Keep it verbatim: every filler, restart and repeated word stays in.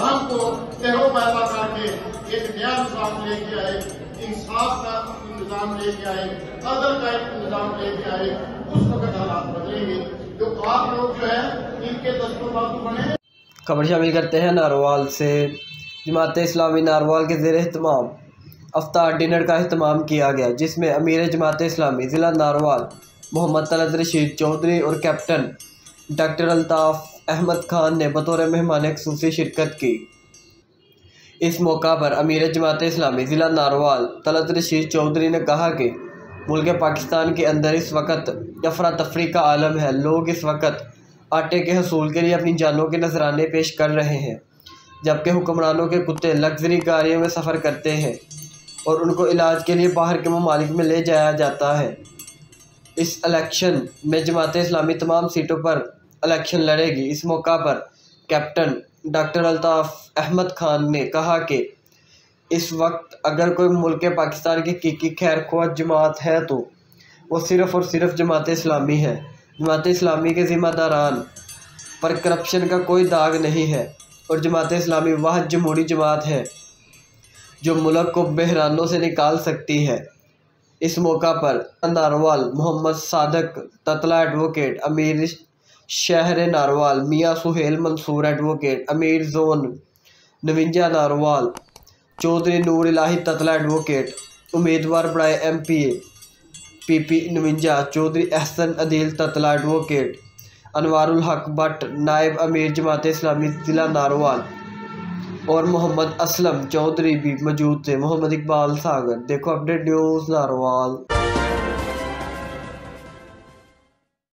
निजाम को तहो पैदा करके एक नया निजाम लेके आए, इंसाफ का निजाम लेके आए, अदल का एक निजाम लेके आए, उस वक्त हालात बदलेंगे। तो आप लोग जो है इनके दस्तूरबाज़ बने। खबर शामिल करते हैं नारोवाल से। जमात-ए-इस्लामी नारोवाल के ज़ेरे एहतमाम अफ्तार डिनर का अहतमाम किया गया, जिसमें अमीर जमात-ए-इस्लामी ज़िला नारोवाल मोहम्मद तलत रशीद चौधरी और कैप्टन डॉक्टर अल्ताफ़ अहमद खान ने बतौर मेहमान खसूसी शिरकत की। इस मौका पर अमीर जमात-ए-इस्लामी ज़िला नारोवाल तलत रशीद चौधरी ने कहा कि मुल्क पाकिस्तान के अंदर इस वक्त अफरा तफरी का आलम है। लोग इस वक्त आटे के हसूल के लिए अपनी जानों के नजराने पेश कर रहे हैं, जबकि हुक्मरानों के कुत्ते लग्जरी गाड़ियों में सफ़र करते हैं और उनको इलाज के लिए बाहर के ममालिक में ले जाया जाता है। इस इलेक्शन में जमात-ए-इस्लामी तमाम सीटों पर इलेक्शन लड़ेगी। इस मौका पर कैप्टन डॉक्टर अल्ताफ़ अहमद खान ने कहा कि इस वक्त अगर कोई मुल्क पाकिस्तान की की खैर ख्वाह जमात है तो वो सिर्फ़ और सिर्फ जमात-ए-इस्लामी है। जमात-ए-इस्लामी के ज़िम्मेदारान पर करप्शन का कोई दाग नहीं है और जमात-ए-इस्लामी वाहिद जमहूरी जमात है जो मुल्क को बहरानों से निकाल सकती है। इस मौका पर नारोवाल मोहम्मद सादक ततला एडवोकेट अमीर शहर नारोवाल, मियां सुहेल मंसूर एडवोकेट अमीर जोन नविंजा नारोवाल, चौधरी नूर इलाही ततला एडवोकेट उम्मीदवार बराए M P A P P नविंजा, चौधरी अहसन अदील ततला एडवोकेट, अनवर उल हक बट नायब अमीर जमात-ए-इस्लामी ज़िला नारोवाल और मोहम्मद असलम चौधरी भी मौजूद थे। मोहम्मद इकबाल सागर, देखो अपडेट न्यूज़ नारोवाल।